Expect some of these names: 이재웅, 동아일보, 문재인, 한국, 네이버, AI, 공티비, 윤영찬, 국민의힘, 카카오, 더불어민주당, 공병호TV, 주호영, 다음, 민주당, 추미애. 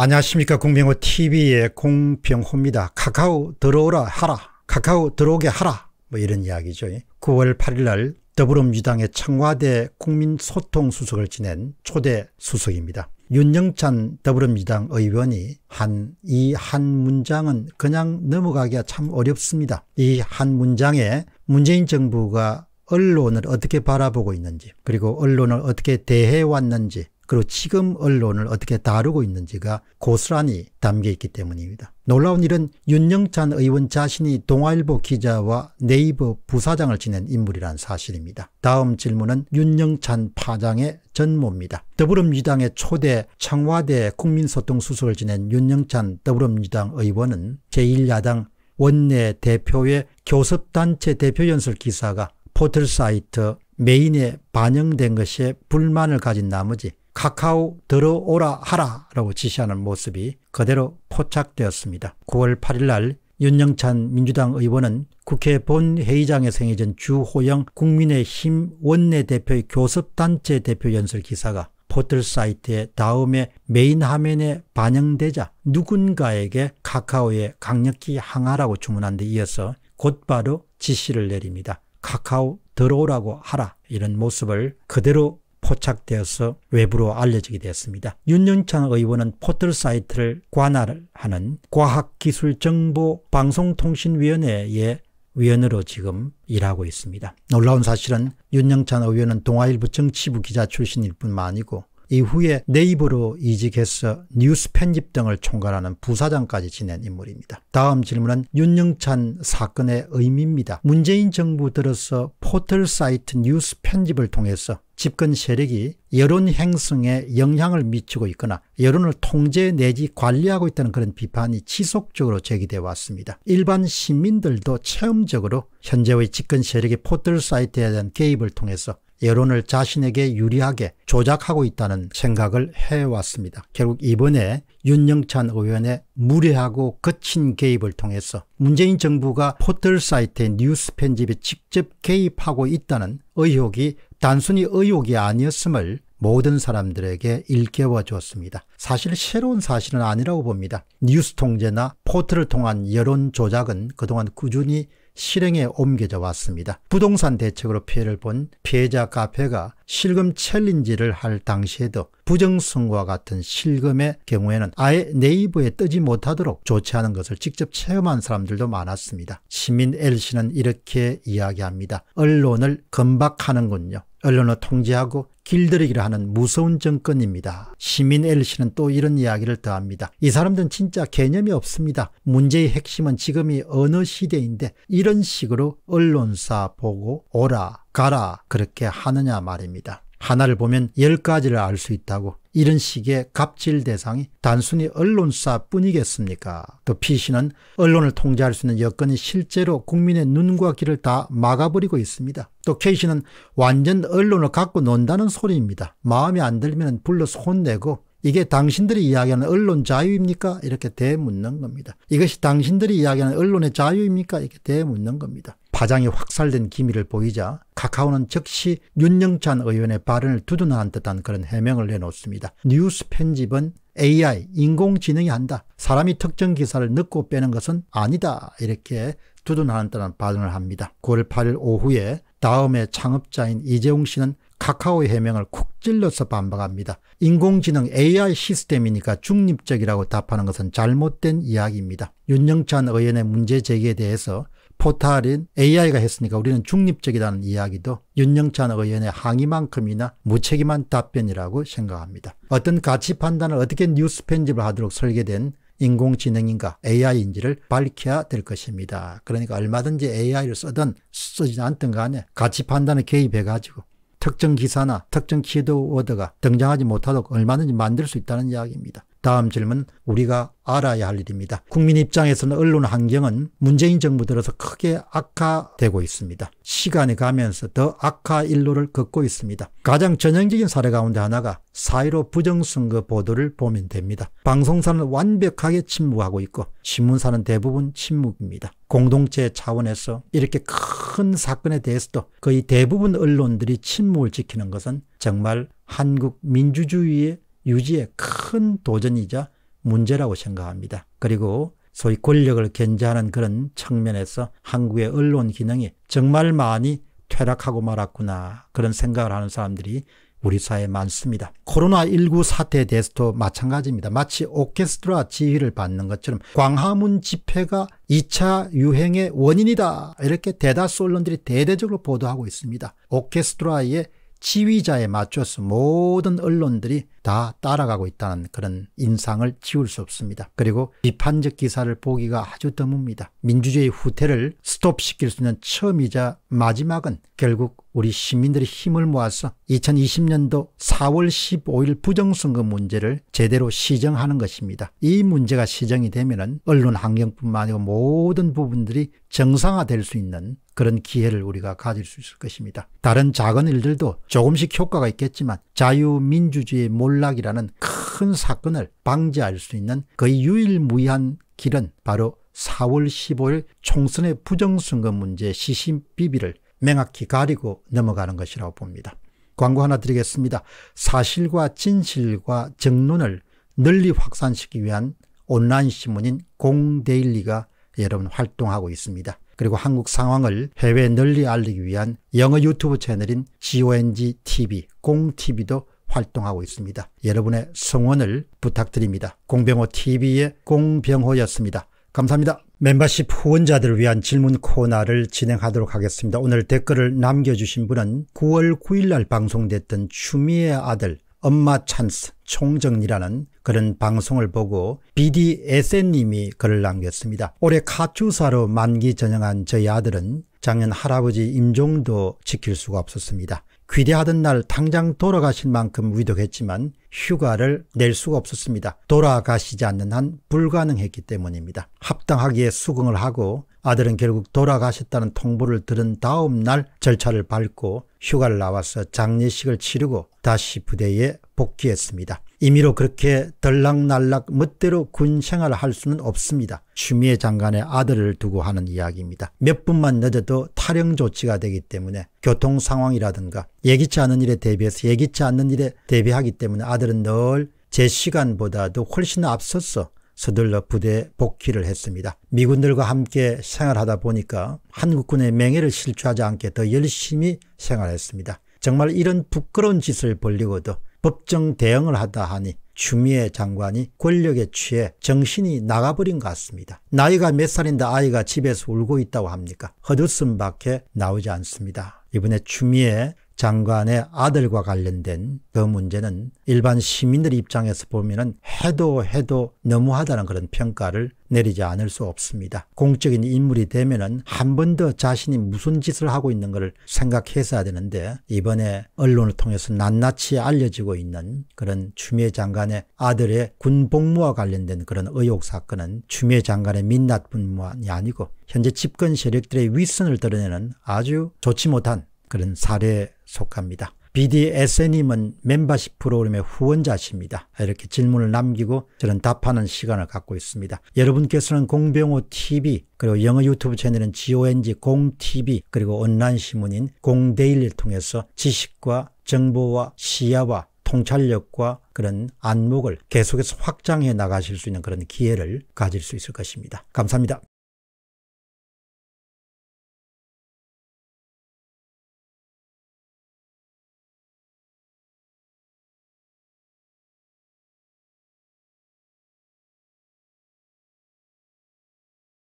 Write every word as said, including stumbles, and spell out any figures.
안녕하십니까. 공병호티비의 공병호입니다. 카카오 들어오라 하라. 카카오 들어오게 하라. 뭐 이런 이야기죠. 구월 팔일 날 더불어민주당의 청와대 국민소통수석을 지낸 초대 수석입니다. 윤영찬 더불어민주당 의원이 한 이 한 문장은 그냥 넘어가기가 참 어렵습니다. 이 한 문장에 문재인 정부가 언론을 어떻게 바라보고 있는지, 그리고 언론을 어떻게 대해왔는지, 그리고 지금 언론을 어떻게 다루고 있는지가 고스란히 담겨 있기 때문입니다. 놀라운 일은 윤영찬 의원 자신이 동아일보 기자와 네이버 부사장을 지낸 인물이란 사실입니다. 다음 질문은 윤영찬 파장의 전모입니다. 더불어민주당의 초대 청와대 국민소통수석을 지낸 윤영찬 더불어민주당 의원은 제일 야당 원내대표의 교섭단체 대표연설 기사가 포털사이트 메인에 반영된 것에 불만을 가진 나머지 카카오 들어오라 하라 라고 지시하는 모습이 그대로 포착되었습니다. 구월 팔일 날 윤영찬 민주당 의원은 국회 본회의장에서 행해진 주호영 국민의힘 원내대표의 교섭단체 대표 연설 기사가 포털사이트의 다음에 메인 화면에 반영되자 누군가에게 카카오에 강력히 항하라고 주문한 데 이어서 곧바로 지시를 내립니다. 카카오 들어오라고 하라. 이런 모습을 그대로 포착되어서 외부로 알려지게 되었습니다. 윤영찬 의원은 포털사이트를 관할하는 과학기술정보방송통신위원회의 위원으로 지금 일하고 있습니다. 놀라운 사실은 윤영찬 의원은 동아일보 정치부 기자 출신일 뿐만 아니고 이후에 네이버로 이직해서 뉴스 편집 등을 총괄하는 부사장까지 지낸 인물입니다. 다음 질문은 윤영찬 사건의 의미입니다. 문재인 정부 들어서 포털사이트 뉴스 편집을 통해서 집권 세력이 여론 행성에 영향을 미치고 있거나 여론을 통제 내지 관리하고 있다는 그런 비판이 지속적으로 제기되어 왔습니다. 일반 시민들도 체험적으로 현재의 집권 세력의 포털사이트에 대한 개입을 통해서 여론을 자신에게 유리하게 조작하고 있다는 생각을 해왔습니다. 결국 이번에 윤영찬 의원의 무례하고 거친 개입을 통해서 문재인 정부가 포털사이트의 뉴스 편집에 직접 개입하고 있다는 의혹이 단순히 의혹이 아니었음을 모든 사람들에게 일깨워 줬습니다. 사실 새로운 사실은 아니라고 봅니다. 뉴스 통제나 포털을 통한 여론 조작은 그동안 꾸준히 실행에 옮겨져 왔습니다. 부동산 대책으로 피해를 본 피해자 카페가 실금 챌린지를 할 당시에도 부정선거와 같은 실금의 경우에는 아예 네이버에 뜨지 못하도록 조치하는 것을 직접 체험한 사람들도 많았습니다. 시민 L씨는 이렇게 이야기합니다. 언론을 건박하는군요. 언론을 통제하고 길들이기를 하는 무서운 정권입니다. 시민 L씨는 또 이런 이야기를 더합니다. 이 사람들은 진짜 개념이 없습니다. 문제의 핵심은 지금이 어느 시대인데 이런 식으로 언론사 보고 오라 가라 그렇게 하느냐 말입니다. 하나를 보면 열 가지를 알 수 있다고 이런 식의 갑질 대상이 단순히 언론사뿐이겠습니까? 또 P씨는 언론을 통제할 수 있는 여건이 실제로 국민의 눈과 귀를 다 막아버리고 있습니다. 또 K씨는 완전 언론을 갖고 논다는 소리입니다. 마음에 안 들면 불러서 혼내고 이게 당신들이 이야기하는 언론 자유입니까? 이렇게 대묻는 겁니다. 이것이 당신들이 이야기하는 언론의 자유입니까? 이렇게 대묻는 겁니다. 파장이 확산된 기미를 보이자 카카오는 즉시 윤영찬 의원의 발언을 두둔한 듯한 그런 해명을 내놓습니다. 뉴스 편집은 에이아이, 인공지능이 한다. 사람이 특정 기사를 넣고 빼는 것은 아니다. 이렇게 두둔하는 듯한 발언을 합니다. 구월 팔일 오후에 다음의 창업자인 이재웅 씨는 카카오의 해명을 쿡 찔러서 반박합니다. 인공지능 에이아이 시스템이니까 중립적이라고 답하는 것은 잘못된 이야기입니다. 윤영찬 의원의 문제 제기에 대해서 포탈인 에이아이가 했으니까 우리는 중립적이라는 이야기도 윤영찬 의원의 항의만큼이나 무책임한 답변이라고 생각합니다. 어떤 가치 판단을 어떻게 뉴스 편집을 하도록 설계된 인공지능인가 에이아이인지를 밝혀야 될 것입니다. 그러니까 얼마든지 에이아이를 쓰든 쓰지 않든 간에 가치 판단에 개입해가지고 특정 기사나 특정 키워드가 등장하지 못하도록 얼마든지 만들 수 있다는 이야기입니다. 다음 질문, 우리가 알아야 할 일입니다. 국민 입장에서는 언론 환경은 문재인 정부 들어서 크게 악화되고 있습니다. 시간이 가면서 더 악화 일로를 걷고 있습니다. 가장 전형적인 사례 가운데 하나가 사일오 부정선거 보도를 보면 됩니다. 방송사는 완벽하게 침묵하고 있고 신문사는 대부분 침묵입니다. 공동체 차원에서 이렇게 큰 사건에 대해서도 거의 대부분 언론들이 침묵을 지키는 것은 정말 한국 민주주의의 유지에 큰 도전이자 문제라고 생각합니다. 그리고 소위 권력을 견제하는 그런 측면에서 한국의 언론 기능이 정말 많이 퇴락하고 말았구나, 그런 생각을 하는 사람들이 우리 사회에 많습니다. 코로나 일구 사태에 대해서도 마찬가지입니다. 마치 오케스트라 지휘를 받는 것처럼 광화문 집회가 이 차 유행의 원인이다, 이렇게 대다수 언론들이 대대적으로 보도하고 있습니다. 오케스트라의 지휘자에 맞춰서 모든 언론들이 다 따라가고 있다는 그런 인상을 지울 수 없습니다. 그리고 비판적 기사를 보기가 아주 드뭅니다. 민주주의 후퇴를 스톱시킬 수 있는 처음이자 마지막은 결국 우리 시민들의 힘을 모아서 이천이십 년도 사월 십오일 부정선거 문제를 제대로 시정하는 것입니다. 이 문제가 시정이 되면은 언론 환경뿐만 아니고 모든 부분들이 정상화될 수 있는 그런 기회를 우리가 가질 수 있을 것입니다. 다른 작은 일들도 조금씩 효과가 있겠지만 자유민주주의 몰락이라는 큰 사건을 방지할 수 있는 거의 유일무이한 길은 바로 사월 십오일 총선의 부정선거 문제 시신비비를 명확히 가리고 넘어가는 것이라고 봅니다. 광고 하나 드리겠습니다. 사실과 진실과 정론을 널리 확산시키기 위한 온라인 신문인 공데일리가 여러분 활동하고 있습니다. 그리고 한국 상황을 해외 널리 알리기 위한 영어 유튜브 채널인 공티비, 공티비도 활동하고 있습니다. 여러분의 성원을 부탁드립니다. 공병호티비의 공병호였습니다. 감사합니다. 멤버십 후원자들을 위한 질문 코너를 진행하도록 하겠습니다. 오늘 댓글을 남겨주신 분은 구월 구일 날 방송됐던 추미애 아들 엄마 찬스 총정리라는 그런 방송을 보고 비디에스엔님이 글을 남겼습니다. 올해 카투사로 만기 전향한 저희 아들은 작년 할아버지 임종도 지킬 수가 없었습니다. 귀대하던 날 당장 돌아가실 만큼 위독했지만 휴가를 낼 수가 없었습니다. 돌아가시지 않는 한 불가능했기 때문입니다. 합당하기에 수긍을 하고 아들은 결국 돌아가셨다는 통보를 들은 다음 날 절차를 밟고 휴가를 나와서 장례식을 치르고 다시 부대에 복귀했습니다. 임의로 그렇게 덜락날락 멋대로 군 생활을 할 수는 없습니다. 추미애 장관의 아들을 두고 하는 이야기입니다. 몇 분만 늦어도 탈영 조치가 되기 때문에 교통 상황이라든가 예기치 않은 일에 대비해서 예기치 않는 일에 대비하기 때문에 아들은 늘 제 시간보다도 훨씬 앞서서 서둘러 부대에 복귀를 했습니다. 미군들과 함께 생활하다 보니까 한국군의 맹예를 실추하지 않게 더 열심히 생활했습니다. 정말 이런 부끄러운 짓을 벌리고도 법정 대응을 하다 하니 추미애 장관이 권력에 취해 정신이 나가버린 것 같습니다. 나이가 몇 살인데 아이가 집에서 울고 있다고 합니까? 헛웃음밖에 나오지 않습니다. 이번에 추미애 장관의 아들과 관련된 그 문제는 일반 시민들 입장에서 보면은 해도 해도 너무하다는 그런 평가를 내리지 않을 수 없습니다. 공적인 인물이 되면은 한 번 더 자신이 무슨 짓을 하고 있는 걸 생각했어야 되는데 이번에 언론을 통해서 낱낱이 알려지고 있는 그런 추미애 장관의 아들의 군 복무와 관련된 그런 의혹 사건은 추미애 장관의 민낯뿐만이 아니고 현재 집권 세력들의 윗선을 드러내는 아주 좋지 못한 그런 사례에 속합니다. 비디에스엔님은 멤버십 프로그램의 후원자십니다. 이렇게 질문을 남기고 저는 답하는 시간을 갖고 있습니다. 여러분께서는 공병호티비, 그리고 영어 유튜브 채널은 공티비, 그리고 온라인 신문인 공데일리를 통해서 지식과 정보와 시야와 통찰력과 그런 안목을 계속해서 확장해 나가실 수 있는 그런 기회를 가질 수 있을 것입니다. 감사합니다.